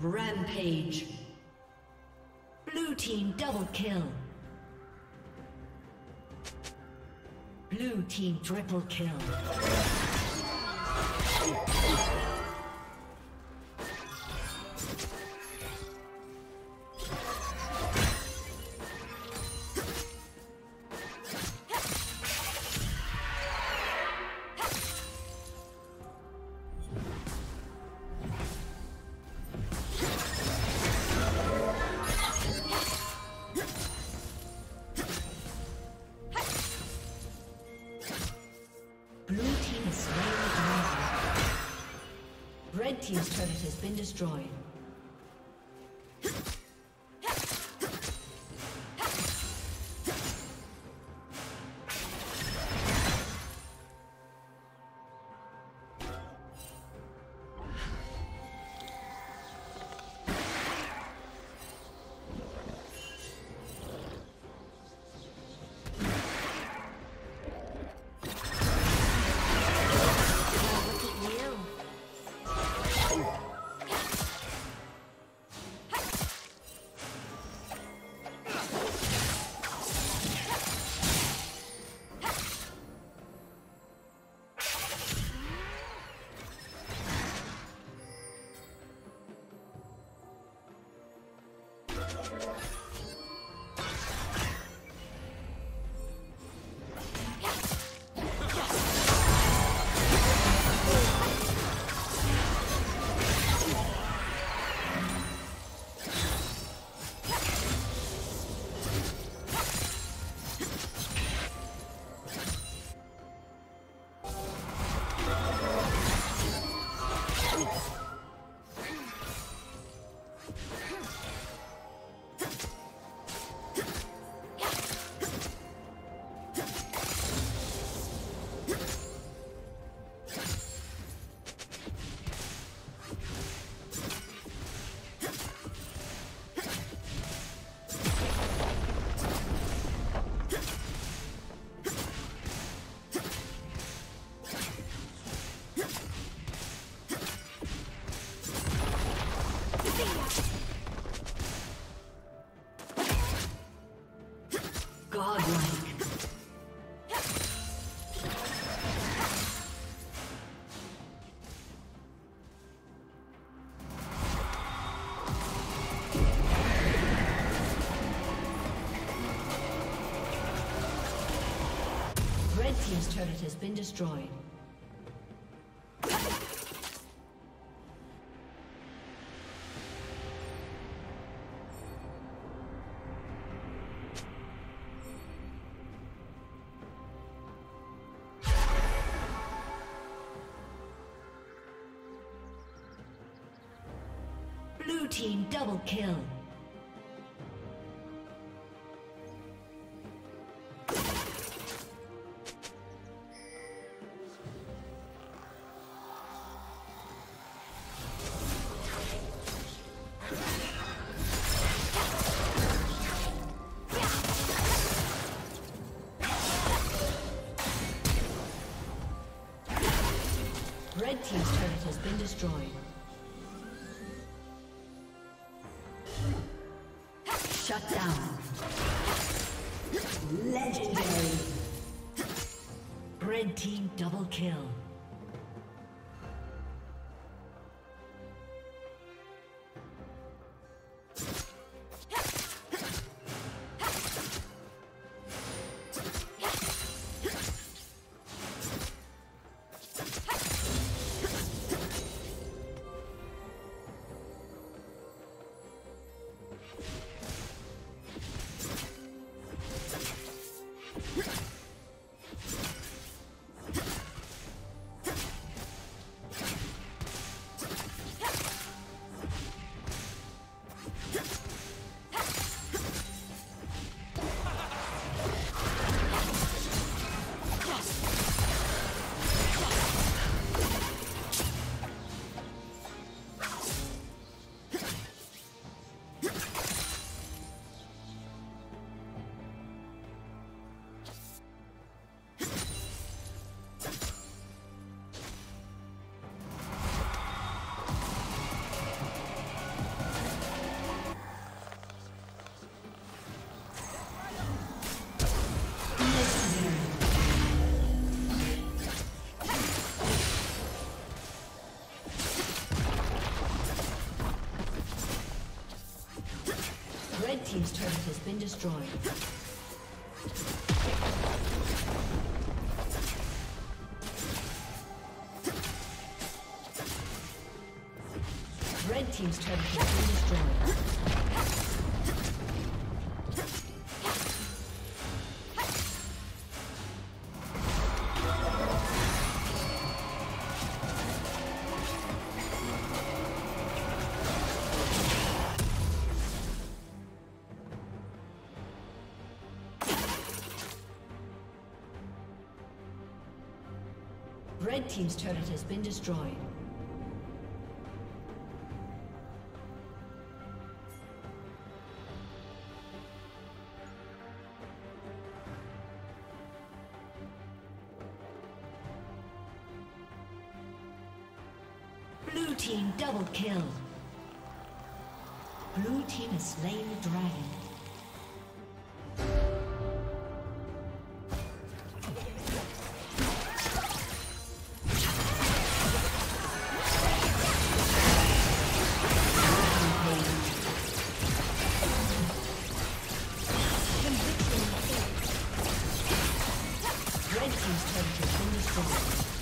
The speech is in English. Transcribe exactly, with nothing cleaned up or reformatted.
Rampage. Blue team double kill. Blue team triple kill. Team's turret has been destroyed. godlike. Red team's turret has been destroyed. Team double kill. Red team's turret has been destroyed. Shut down. Legendary. Red team double kill. Team's turret has been destroyed. Red team's turret has been destroyed. Red team's turret has been destroyed. Blue team double kill. Blue team has slain the dragon. Red team's turret has been destroyed.